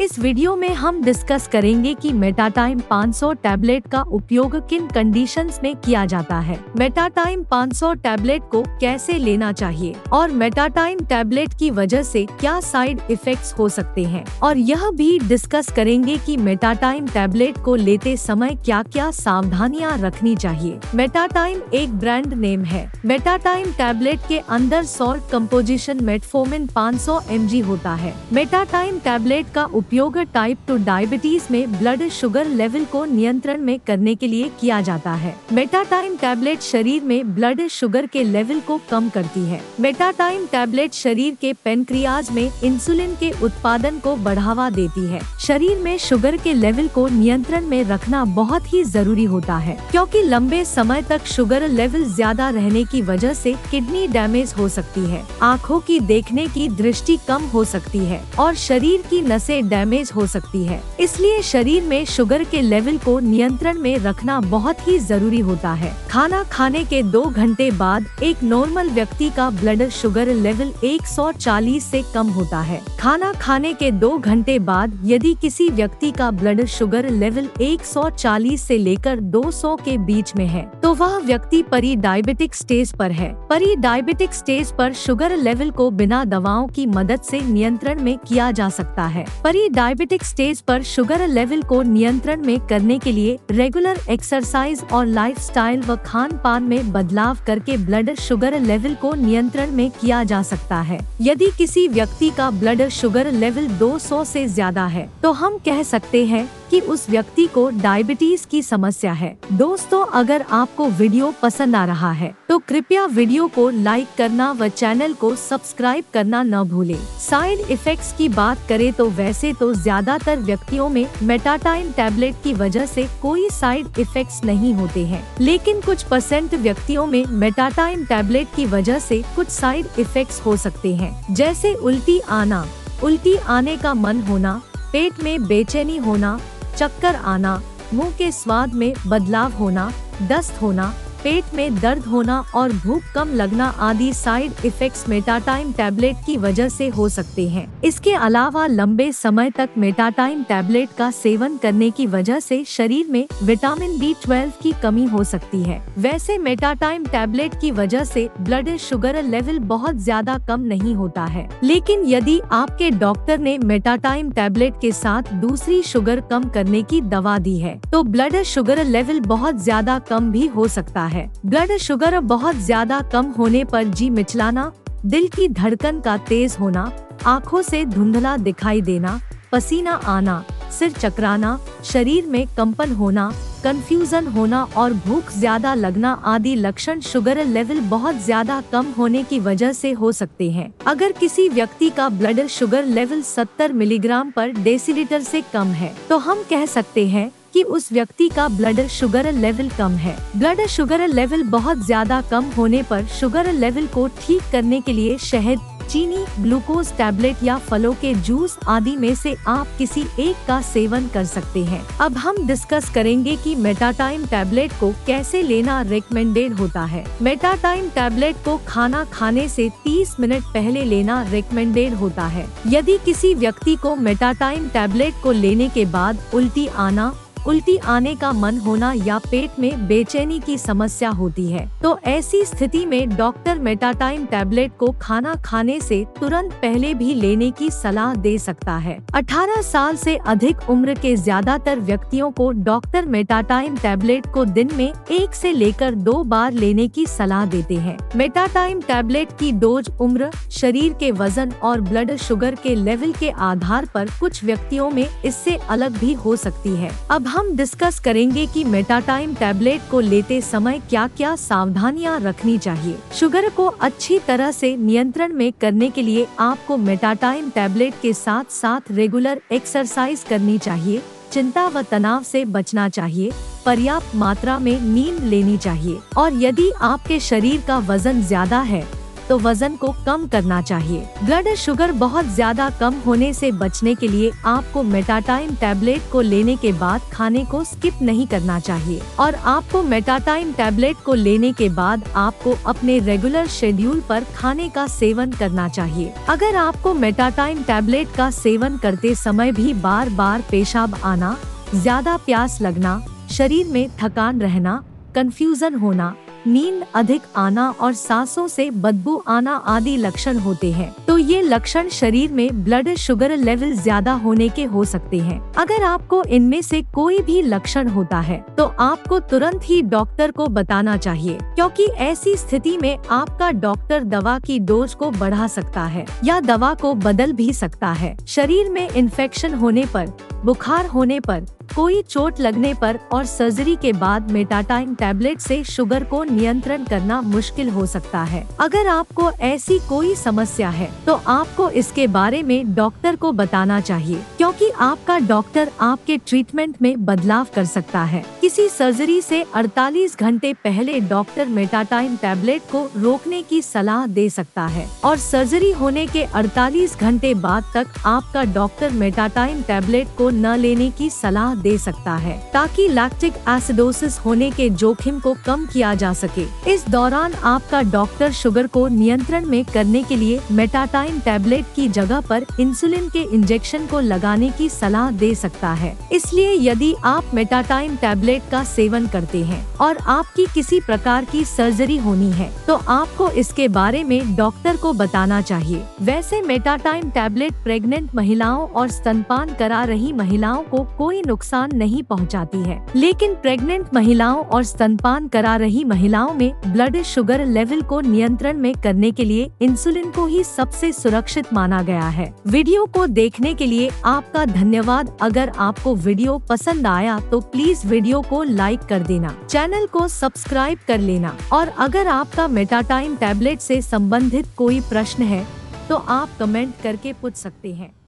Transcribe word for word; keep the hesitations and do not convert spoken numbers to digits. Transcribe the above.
इस वीडियो में हम डिस्कस करेंगे कि मेटाटाइम पाँच सौ टैबलेट का उपयोग किन कंडीशंस में किया जाता है, मेटाटाइम पाँच सौ टैबलेट को कैसे लेना चाहिए और मेटाटाइम टैबलेट की वजह से क्या साइड इफेक्ट्स हो सकते हैं। और यह भी डिस्कस करेंगे कि मेटाटाइम टैबलेट को लेते समय क्या क्या सावधानियां रखनी चाहिए। मेटाटाइम एक ब्रांड नेम है। मेटाटाइम टैबलेट के अंदर सॉल्ट कम्पोजिशन मेटफोर्मिन पाँच सौ एमजी होता है। मेटाटाइम टैबलेट का उपयोग टाइप टू डायबिटीज में ब्लड शुगर लेवल को नियंत्रण में करने के लिए किया जाता है। मेटाटाइम टैबलेट शरीर में ब्लड शुगर के लेवल को कम करती है। मेटाटाइम टैबलेट शरीर के पेनक्रियाज में इंसुलिन के उत्पादन को बढ़ावा देती है। शरीर में शुगर के लेवल को नियंत्रण में रखना बहुत ही जरूरी होता है, क्योंकि लंबे समय तक शुगर लेवल ज्यादा रहने की वजह से किडनी डैमेज हो सकती है, आँखों की देखने की दृष्टि कम हो सकती है और शरीर की नसें डैमेज हो सकती है। इसलिए शरीर में शुगर के लेवल को नियंत्रण में रखना बहुत ही जरूरी होता है। खाना खाने के दो घंटे बाद एक नॉर्मल व्यक्ति का ब्लड शुगर लेवल एक सौ चालीस से कम होता है। खाना खाने के दो घंटे बाद यदि किसी व्यक्ति का ब्लड शुगर लेवल एक सौ चालीस से लेकर दो सौ के बीच में है तो वह व्यक्ति परी डायबिटिक स्टेज पर है। परी डायबिटिक स्टेज पर शुगर लेवल को बिना दवाओं की मदद से नियंत्रण में किया जा सकता है। परी डायबिटिक स्टेज पर शुगर लेवल को नियंत्रण में करने के लिए रेगुलर एक्सरसाइज और लाइफस्टाइल व खान पान में बदलाव करके ब्लड शुगर लेवल को नियंत्रण में किया जा सकता है। यदि किसी व्यक्ति का ब्लड शुगर लेवल दो सौ से ज्यादा है तो हम कह सकते हैं कि उस व्यक्ति को डायबिटीज की समस्या है। दोस्तों, अगर आपको वीडियो पसंद आ रहा है तो कृपया वीडियो को लाइक करना व चैनल को सब्सक्राइब करना न भूलें। साइड इफेक्ट्स की बात करें तो वैसे तो ज्यादातर व्यक्तियों में मेटाटाइम टैबलेट की वजह से कोई साइड इफेक्ट्स नहीं होते हैं, लेकिन कुछ परसेंट व्यक्तियों में मेटाटाइम टैबलेट की वजह से कुछ साइड इफेक्ट्स हो सकते हैं, जैसे उल्टी आना, उल्टी आने का मन होना, पेट में बेचैनी होना, चक्कर आना, मुंह के स्वाद में बदलाव होना, दस्त होना, पेट में दर्द होना और भूख कम लगना आदि साइड इफेक्ट्स मेटाटाइम टैबलेट की वजह से हो सकते हैं। इसके अलावा लंबे समय तक मेटाटाइम टैबलेट का सेवन करने की वजह से शरीर में विटामिन बी ट्वेल्व की कमी हो सकती है। वैसे मेटाटाइम टैबलेट की वजह से ब्लड शुगर लेवल बहुत ज्यादा कम नहीं होता है, लेकिन यदि आपके डॉक्टर ने मेटाटाइम टैबलेट के साथ दूसरी शुगर कम करने की दवा दी है तो ब्लड शुगर लेवल बहुत ज्यादा कम भी हो सकता है है। ब्लड शुगर बहुत ज्यादा कम होने पर जी मिचलाना, दिल की धड़कन का तेज होना, आँखों से धुंधला दिखाई देना, पसीना आना, सिर चकराना, शरीर में कंपन होना, कंफ्यूजन होना और भूख ज्यादा लगना आदि लक्षण शुगर लेवल बहुत ज्यादा कम होने की वजह से हो सकते हैं। अगर किसी व्यक्ति का ब्लड शुगर लेवल सत्तर मिलीग्राम पर डेसीलीटर से कम है तो हम कह सकते हैं कि उस व्यक्ति का ब्लड शुगर लेवल कम है। ब्लड शुगर लेवल बहुत ज्यादा कम होने पर शुगर लेवल को ठीक करने के लिए शहद, चीनी, ग्लूकोज टैबलेट या फलों के जूस आदि में से आप किसी एक का सेवन कर सकते हैं। अब हम डिस्कस करेंगे कि मेटाटाइम टैबलेट को कैसे लेना रिकमेंडेड होता है। मेटाटाइम टैबलेट को खाना खाने से तीस मिनट पहले लेना रिकमेंडेड होता है। यदि किसी व्यक्ति को मेटाटाइम टैबलेट को लेने के बाद उल्टी आना, उल्टी आने का मन होना या पेट में बेचैनी की समस्या होती है तो ऐसी स्थिति में डॉक्टर मेटाटाइम टैबलेट को खाना खाने से तुरंत पहले भी लेने की सलाह दे सकता है। अठारह साल से अधिक उम्र के ज्यादातर व्यक्तियों को डॉक्टर मेटाटाइम टैबलेट को दिन में एक से लेकर दो बार लेने की सलाह देते हैं। मेटाटाइम टैबलेट की डोज उम्र, शरीर के वजन और ब्लड शुगर के लेवल के आधार पर कुछ व्यक्तियों में इससे अलग भी हो सकती है। अब हम डिस्कस करेंगे कि मेटाटाइम टैबलेट को लेते समय क्या क्या सावधानियां रखनी चाहिए। शुगर को अच्छी तरह से नियंत्रण में करने के लिए आपको मेटाटाइम टैबलेट के साथ साथ रेगुलर एक्सरसाइज करनी चाहिए, चिंता व तनाव से बचना चाहिए, पर्याप्त मात्रा में नींद लेनी चाहिए और यदि आपके शरीर का वजन ज्यादा है तो वजन को कम करना चाहिए। ब्लड शुगर बहुत ज्यादा कम होने से बचने के लिए आपको मेटाटाइम टैबलेट को लेने के बाद खाने को स्किप नहीं करना चाहिए और आपको मेटाटाइम टैबलेट को लेने के बाद आपको अपने रेगुलर शेड्यूल पर खाने का सेवन करना चाहिए। अगर आपको मेटाटाइम टैबलेट का सेवन करते समय भी बार बार पेशाब आना, ज्यादा प्यास लगना, शरीर में थकान रहना, कंफ्यूजन होना, नींद अधिक आना और सांसों से बदबू आना आदि लक्षण होते हैं तो ये लक्षण शरीर में ब्लड शुगर लेवल ज्यादा होने के हो सकते हैं। अगर आपको इनमें से कोई भी लक्षण होता है तो आपको तुरंत ही डॉक्टर को बताना चाहिए क्योंकि ऐसी स्थिति में आपका डॉक्टर दवा की डोज को बढ़ा सकता है या दवा को बदल भी सकता है। शरीर में इन्फेक्शन होने पर, बुखार होने पर, कोई चोट लगने पर और सर्जरी के बाद मेटाटाइम टैबलेट से शुगर को नियंत्रण करना मुश्किल हो सकता है। अगर आपको ऐसी कोई समस्या है तो आपको इसके बारे में डॉक्टर को बताना चाहिए क्योंकि आपका डॉक्टर आपके ट्रीटमेंट में बदलाव कर सकता है। किसी सर्जरी से अड़तालीस घंटे पहले डॉक्टर मेटाटाइम टैबलेट को रोकने की सलाह दे सकता है और सर्जरी होने के अड़तालीस घंटे बाद तक आपका डॉक्टर मेटाटाइम टैबलेट को न लेने की सलाह दे सकता है ताकि लैक्टिक एसिडोसिस होने के जोखिम को कम किया जा सके। इस दौरान आपका डॉक्टर शुगर को नियंत्रण में करने के लिए मेटाटाइम टैबलेट की जगह पर इंसुलिन के इंजेक्शन को लगाने की सलाह दे सकता है। इसलिए यदि आप मेटाटाइम टैबलेट का सेवन करते हैं और आपकी किसी प्रकार की सर्जरी होनी है तो आपको इसके बारे में डॉक्टर को बताना चाहिए। वैसे मेटाटाइम टैबलेट प्रेग्नेंट महिलाओं और स्तनपान करा रही महिलाओं को कोई नुकसान नहीं पहुंचाती है, लेकिन प्रेग्नेंट महिलाओं और स्तनपान करा रही महिलाओं में ब्लड शुगर लेवल को नियंत्रण में करने के लिए इंसुलिन को ही सबसे सुरक्षित माना गया है। वीडियो को देखने के लिए आपका धन्यवाद। अगर आपको वीडियो पसंद आया तो प्लीज वीडियो को लाइक कर देना, चैनल को सब्सक्राइब कर लेना और अगर आपका मेटाटाइम टैबलेट से संबंधित कोई प्रश्न है तो आप कमेंट करके पूछ सकते हैं।